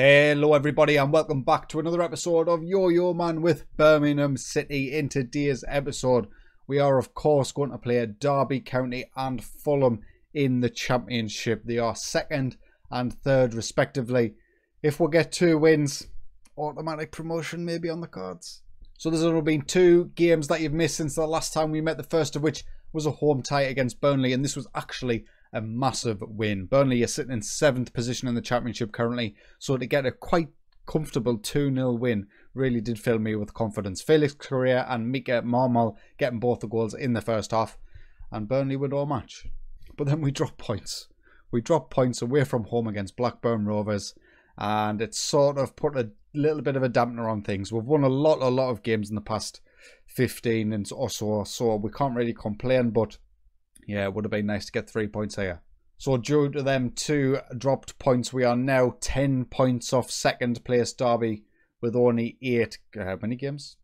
Hello everybody and welcome back to another episode of Yo-Yo Man with Birmingham City. In today's episode we are of course going to play Derby County and Fulham in the Championship. They are second and third respectively. If we get two wins, automatic promotion maybe on the cards. So there's only been two games that you've missed since the last time we met, the first of which was a home tie against Burnley, and this was actually a massive win. Burnley are sitting in 7th position in the Championship currently, so to get a quite comfortable 2-0 win really did fill me with confidence. Felix Correa and Mika Marmol getting both the goals in the first half, and Burnley would all match. But then we dropped points. We dropped points away from home against Blackburn Rovers, and it sort of put a little bit of a dampener on things. We've won a lot of games in the past 15 and so, so we can't really complain, but yeah, it would have been nice to get 3 points here. So due to them two dropped points, we are now 10 points off second place Derby with only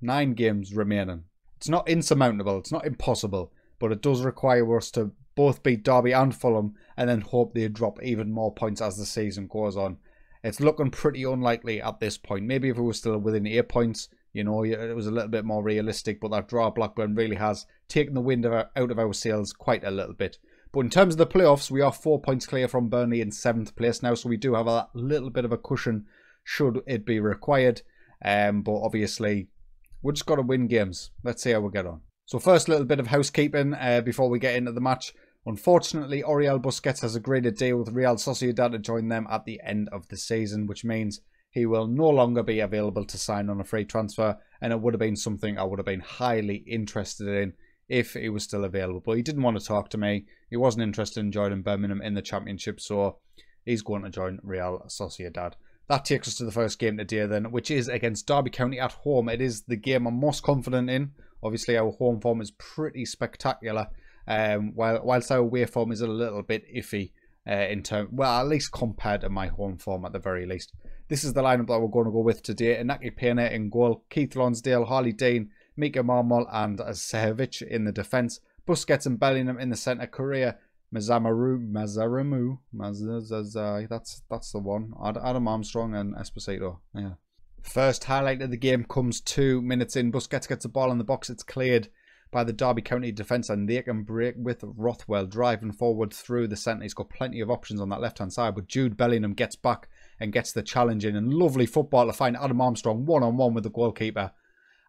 nine games remaining. It's not insurmountable, it's not impossible, but it does require us to both beat Derby and Fulham and then hope they drop even more points as the season goes on. It's looking pretty unlikely at this point. Maybe if we were still within 8 points, you know, it was a little bit more realistic, but that draw at Blackburn really has taken the wind out of our sails quite a little bit. But in terms of the playoffs, we are 4 points clear from Burnley in 7th place now, so we do have a little bit of a cushion should it be required. But obviously, we've just got to win games. Let's see how we get on. So first, little bit of housekeeping before we get into the match. Unfortunately, Oriol Busquets has agreed a deal with Real Sociedad to join them at the end of the season, which means he will no longer be available to sign on a free transfer, and it would have been something I would have been highly interested in if he was still available. But he didn't want to talk to me. He wasn't interested in joining Birmingham in the Championship, so he's going to join Real Sociedad. That takes us to the first game today then, which is against Derby County at home. It is the game I'm most confident in. Obviously, our home form is pretty spectacular, whilst our away form is a little bit iffy in terms, well, at least compared to my home form at the very least. This is the lineup that we're going to go with today. Inaki Pena in goal, Keith Lonsdale, Harley Dean, Mika Marmol and Sehovic in the defence. Busquets and Bellingham in the centre. Correa, Mazamaru, that's the one. Adam Armstrong and Esposito. Yeah. First highlight of the game comes 2 minutes in. Busquets gets a ball in the box. It's cleared by the Derby County defence and they can break with Rothwell driving forward through the centre. He's got plenty of options on that left-hand side, but Jude Bellingham gets back and gets the challenge in, and lovely football to find Adam Armstrong one-on-one with the goalkeeper,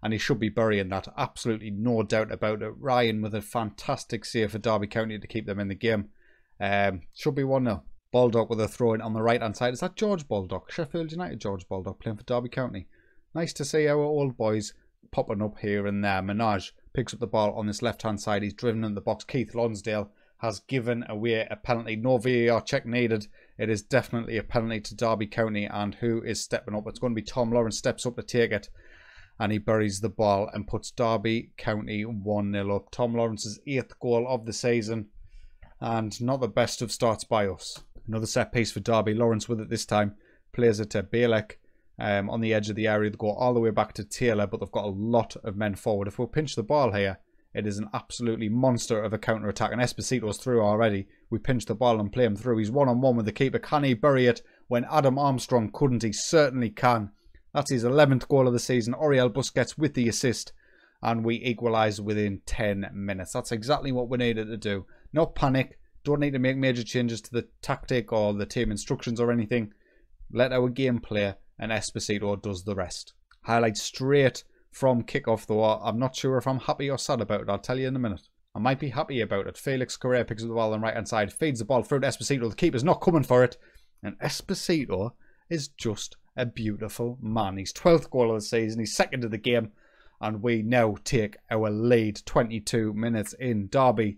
and he should be burying that, absolutely no doubt about it. Ryan with a fantastic save for Derby County to keep them in the game. Should be 1-0. Baldock with a throw in on the right-hand side. Is that George Baldock? Sheffield United George Baldock playing for Derby County. Nice to see our old boys popping up here and there. Menage picks up the ball on this left-hand side. He's driven in the box. Keith Lonsdale has given away a penalty. No VAR check needed. It is definitely a penalty to Derby County, and who is stepping up? It's going to be Tom Lawrence steps up to take it, and he buries the ball and puts Derby County 1-0 up. Tom Lawrence's 8th goal of the season, and not the best of starts by us. Another set piece for Derby. Lawrence with it this time. Plays it to Bielik on the edge of the area. They go all the way back to Taylor, but they've got a lot of men forward. If we'll pinch the ball here, it is an absolutely monster of a counter-attack. And Esposito's through already. We pinch the ball and play him through. He's one-on-one with the keeper. Can he bury it when Adam Armstrong couldn't? He certainly can. That's his 11th goal of the season. Oriol Busquets with the assist. And we equalise within 10 minutes. That's exactly what we needed to do. Not panic. Don't need to make major changes to the tactic or the team instructions or anything. Let our game play. And Esposito does the rest. Highlight straight from kickoff though. I'm not sure if I'm happy or sad about it. I'll tell you in a minute. I might be happy about it. Felix Correa picks up the ball on the right hand side, feeds the ball through to Esposito. The keeper's not coming for it, and Esposito is just a beautiful man. He's 12th goal of the season, he's second of the game, and we now take our lead 22 minutes in. Derby,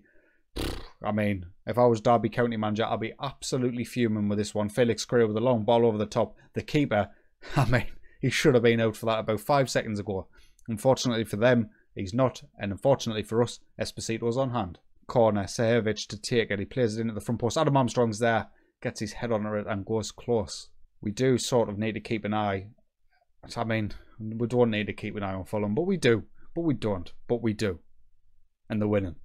I mean, if I was Derby County manager, I'd be absolutely fuming with this one. Felix Correa with a long ball over the top. The keeper, I mean, he should have been out for that about 5 seconds ago. Unfortunately for them, he's not. And unfortunately for us, Esposito's on hand. Corner, Sehovic to take it. He plays it into the front post. Adam Armstrong's there. Gets his head on it and goes close. We do sort of need to keep an eye. I mean, we don't need to keep an eye on Fulham. But we do. But we don't. But we do. And they're winning.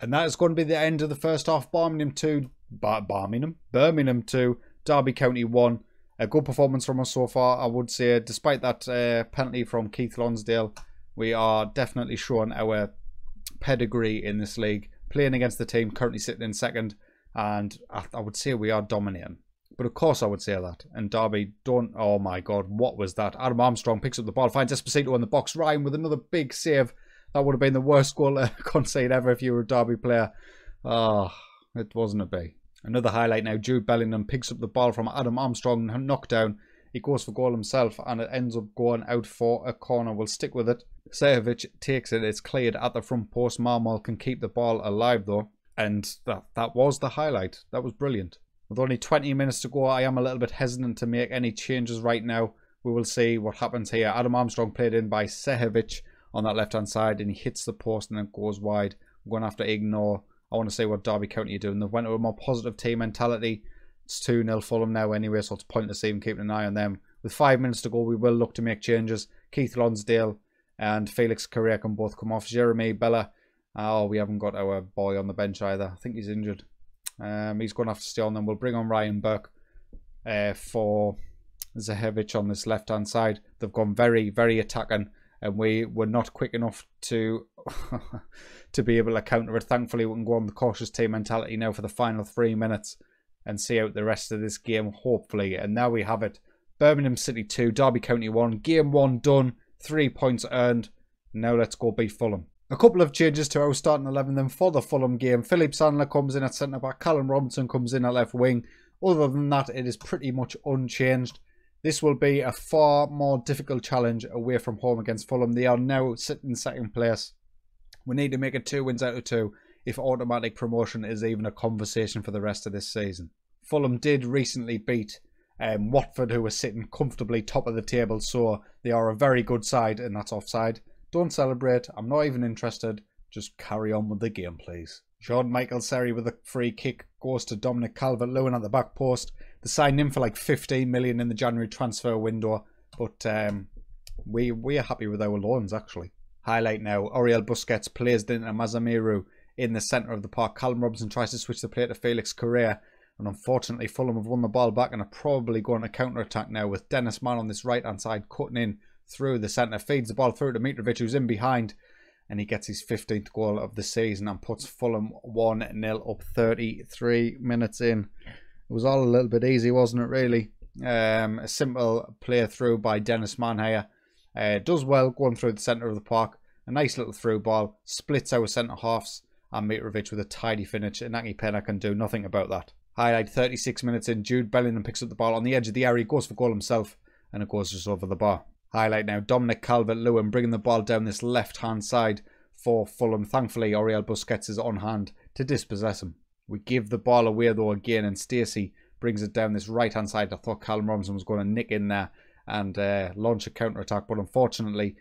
And that is going to be the end of the first half. Birmingham 2. Birmingham 2. Derby County 1. A good performance from us so far, I would say. Despite that penalty from Keith Lonsdale, we are definitely showing our pedigree in this league. Playing against the team currently sitting in second, and I would say we are dominating. But of course I would say that. And Derby don't... Oh my God, what was that? Adam Armstrong picks up the ball, finds Esposito in the box. Ryan with another big save. That would have been the worst goal conceded ever if you were a Derby player. Ah, oh, it wasn't a B. Another highlight now. Jude Bellingham picks up the ball from Adam Armstrong, knockdown. He goes for goal himself, and it ends up going out for a corner. We'll stick with it. Sehovic takes it. It's cleared at the front post. Marmol can keep the ball alive, though. And that was the highlight. That was brilliant. With only 20 minutes to go, I am a little bit hesitant to make any changes right now. We will see what happens here. Adam Armstrong played in by Sehovic on that left-hand side, and he hits the post and then goes wide. I'm going to have to ignore... I want to see what Derby County are doing. They've went to a more positive team mentality. It's 2-0 Fulham now anyway, so it's pointless even keeping an eye on them. With 5 minutes to go, we will look to make changes. Keith Lonsdale and Felix Correa can both come off. Jeremy Bella. Oh, we haven't got our boy on the bench either. I think he's injured. He's going to have to stay on them. We'll bring on Ryan Burke for Zahevic on this left-hand side. They've gone very, very attacking, and we were not quick enough to be able to counter it. Thankfully, we can go on the cautious team mentality now for the final 3 minutes and see out the rest of this game, hopefully. And now we have it. Birmingham City 2, Derby County 1. Game 1 done. 3 points earned. Now let's go beat Fulham. A couple of changes to our starting 11 then for the Fulham game. Philip Sandler comes in at centre-back. Callum Robinson comes in at left wing. Other than that, it is pretty much unchanged. This will be a far more difficult challenge away from home against Fulham. They are now sitting in second place. We need to make it 2 wins out of 2 if automatic promotion is even a conversation for the rest of this season. Fulham did recently beat Watford, who were sitting comfortably top of the table, so they are a very good side, and that's offside. Don't celebrate. I'm not even interested. Just carry on with the game, please. Jean-Michel Seri with a free kick goes to Dominic Calvert-Lewin at the back post. They signed him for like 15 million in the January transfer window, but we are happy with our loans, actually. Highlight now. Oriol Busquets plays into Mazamaru in the centre of the park. Callum Robinson tries to switch the play to Felix Correa, and unfortunately Fulham have won the ball back and are probably going to counter-attack now with Dennis Mann on this right-hand side cutting in through the centre, feeds the ball through to Mitrovic, who's in behind, and he gets his 15th goal of the season and puts Fulham 1-0 up 33 minutes in. It was all a little bit easy, wasn't it, really? A simple play through by Dennis Mannheyer. Does well going through the centre of the park. A nice little through ball. Splits our centre halves. And Mitrovic with a tidy finish. Inaki Pena can do nothing about that. Highlight 36 minutes in. Jude Bellingham picks up the ball on the edge of the area. Goes for goal himself. And it goes just over the bar. Highlight now. Dominic Calvert-Lewin bringing the ball down this left-hand side for Fulham. Thankfully, Oriol Busquets is on hand to dispossess him. We give the ball away though again, and Stacey brings it down this right-hand side. I thought Callum Robinson was going to nick in there and launch a counter-attack, but unfortunately,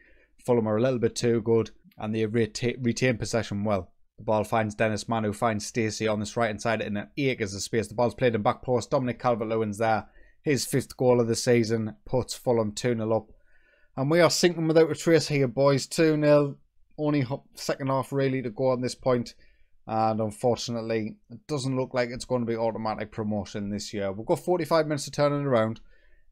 Fulham are a little bit too good and they retain possession well. The ball finds Dennis Mann, who finds Stacey on this right-hand side in an acres of space. The ball's played in back post. Dominic Calvert-Lewin's there. His 5th goal of the season puts Fulham 2-0 up. And we are sinking without a trace here, boys. 2-0. Only second half really to go on this point. And unfortunately, it doesn't look like it's going to be automatic promotion this year. We've got 45 minutes to turn it around.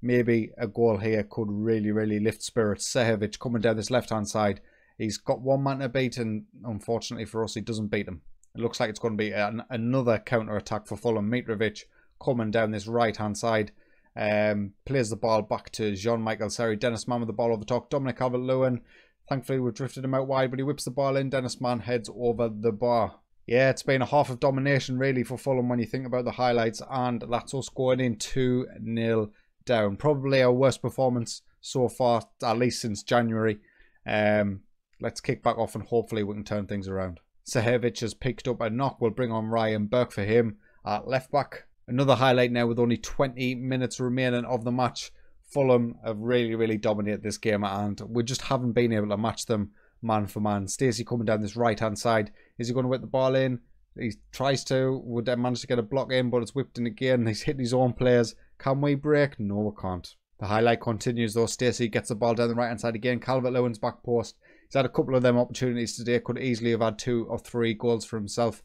Maybe a goal here could really, really lift spirits. Sehovic coming down this left-hand side. He's got one man to beat, and unfortunately for us, he doesn't beat him. It looks like it's going to be another counter-attack for Fulham. Mitrovic coming down this right-hand side. Plays the ball back to Jean-Michel Seri. Dennis Mann with the ball over the top. Dominic Calvert-Lewin. Thankfully, we've drifted him out wide, but he whips the ball in. Dennis Mann heads over the bar. Yeah, it's been a half of domination really for Fulham when you think about the highlights, and that's us going in 2-0 down. Probably our worst performance so far, at least since January. Let's kick back off and hopefully we can turn things around. Sehovic has picked up a knock. We'll bring on Ryan Burke for him at left back. Another highlight now with only 20 minutes remaining of the match. Fulham have really, really dominated this game and we just haven't been able to match them man for man. Stacey coming down this right-hand side. Is he going to whip the ball in? He tries to. Would then manage to get a block in, but it's whipped in again. He's hitting his own players. Can we break? No, we can't. The highlight continues though. Stacey gets the ball down the right-hand side again. Calvert-Lewin's back post. He's had a couple of them opportunities today. Could easily have had 2 or 3 goals for himself.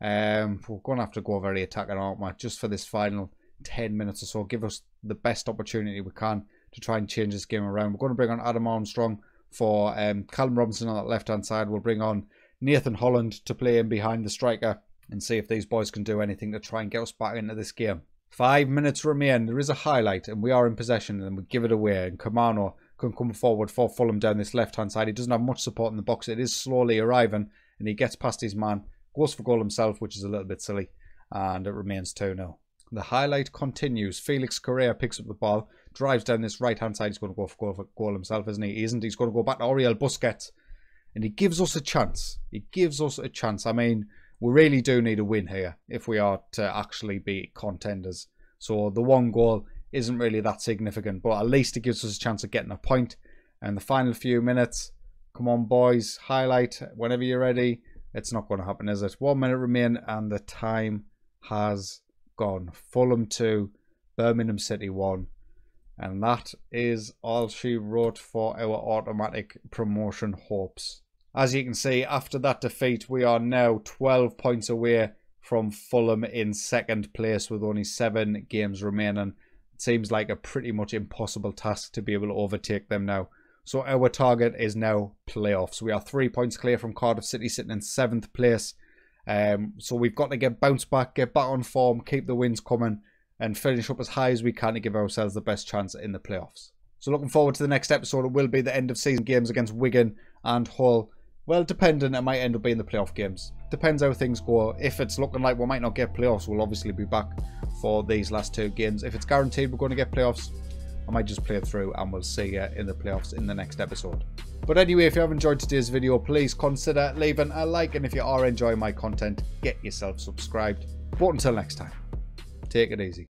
We're going to have to go very attacking, aren't we? Just for this final 10 minutes or so. Give us the best opportunity we can to try and change this game around. We're going to bring on Adam Armstrong for Callum Robinson on that left-hand side. We'll bring on Nathan Holland to play in behind the striker and see if these boys can do anything to try and get us back into this game. 5 minutes remain. There is a highlight and we are in possession and we give it away. And Kamano can come forward for Fulham down this left-hand side. He doesn't have much support in the box. It is slowly arriving and he gets past his man. Goes for goal himself, which is a little bit silly. And it remains 2-0. The highlight continues. Felix Correa picks up the ball, drives down this right-hand side. He's going to go for goal himself, isn't he? He isn't. He's going to go back to Oriol Busquets. And he gives us a chance. He gives us a chance. I mean, we really do need a win here if we are to actually be contenders. So the one goal isn't really that significant. But at least it gives us a chance of getting a point. And the final few minutes. Come on, boys. Highlight whenever you're ready. It's not going to happen, is it? 1 minute remain and the time has gone. Fulham 2, Birmingham City 1. And that is all she wrote for our automatic promotion hopes. As you can see, after that defeat, we are now 12 points away from Fulham in second place with only 7 games remaining. It seems like a pretty much impossible task to be able to overtake them now. So our target is now playoffs. We are 3 points clear from Cardiff City, sitting in 7th place. So we've got to get back on form, keep the wins coming, and finish up as high as we can to give ourselves the best chance in the playoffs. So looking forward to the next episode. It will be the end of season games against Wigan and Hull. Well, depending, it might end up being the playoff games. Depends how things go. If it's looking like we might not get playoffs, we'll obviously be back for these last 2 games. If it's guaranteed we're going to get playoffs, I might just play it through and we'll see you in the playoffs in the next episode. But anyway, if you have enjoyed today's video, please consider leaving a like. And if you are enjoying my content, get yourself subscribed. But until next time, take it easy.